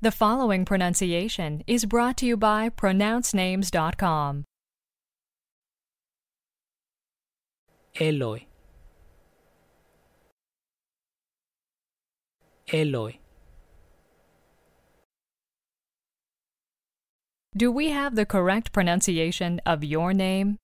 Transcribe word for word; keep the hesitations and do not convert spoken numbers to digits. The following pronunciation is brought to you by Pronounce Names dot com. Eloy. Eloy. Do we have the correct pronunciation of your name?